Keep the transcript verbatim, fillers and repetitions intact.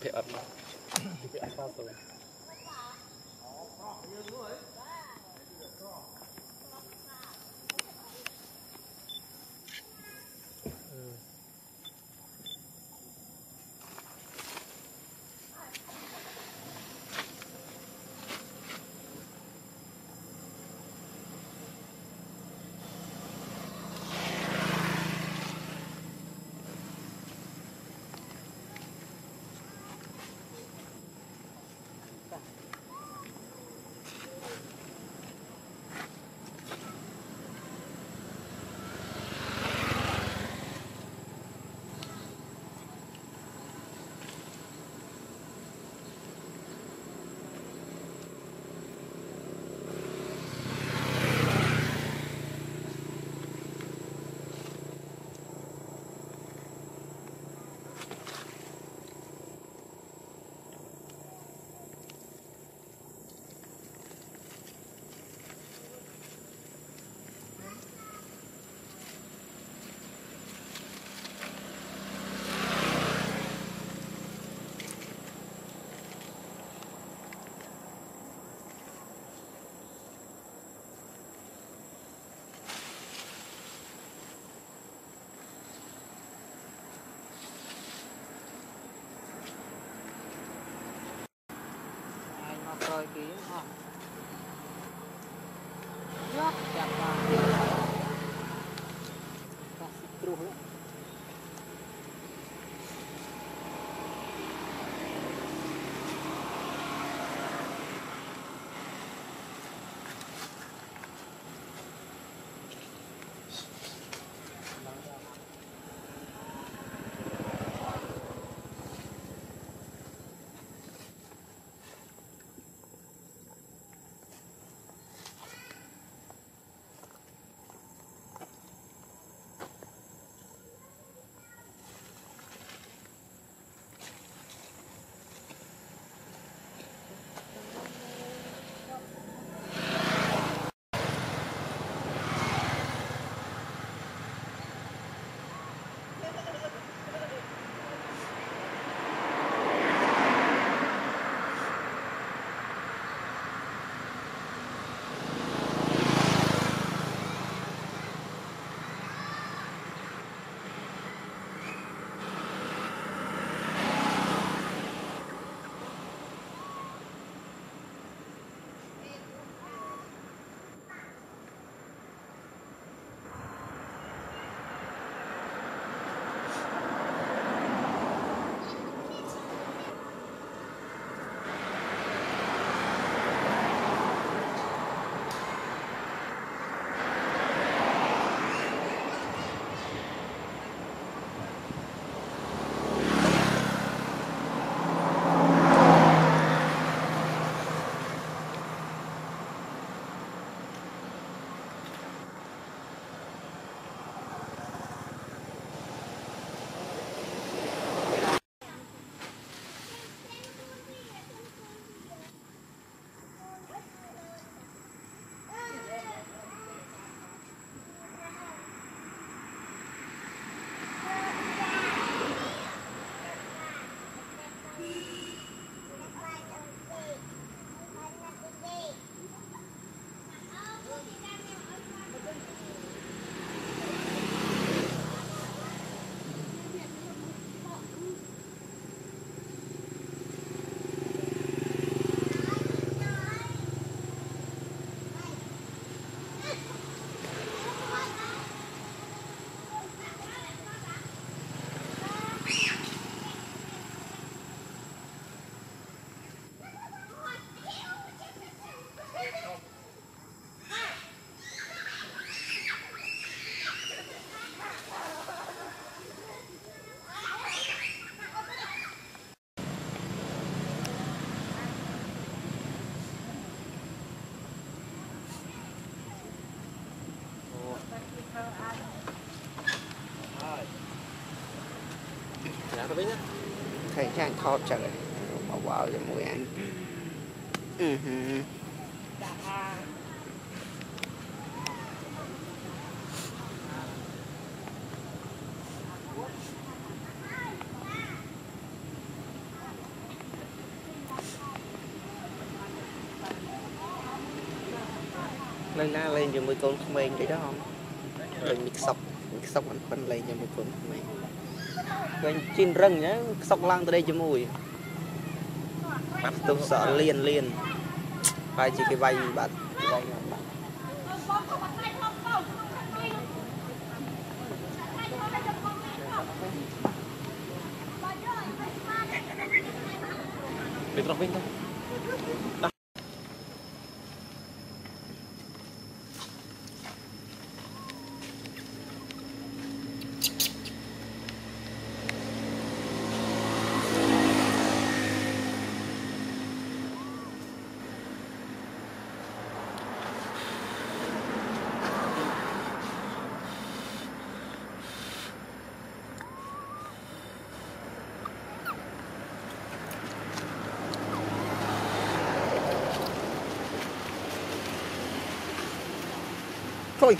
pick up. Pick up faster. Rồi kìa hả? Rất đẹp mà. Ta xịt trù lắm. Thầy trang thóp trở lại bảo bảo cho mùi ăn. Ừ hừ. lên đá lên cho mười con men vậy đó không? Lên mít sọc, mít sọc anh phân lên cho mười con men. Lên chín rừng nhá, sọc lang tới đây cho mùi. Tôi sợ liền liền. Vai chỉ cái vai bạn. Bị trọc vinh thôi. Thôi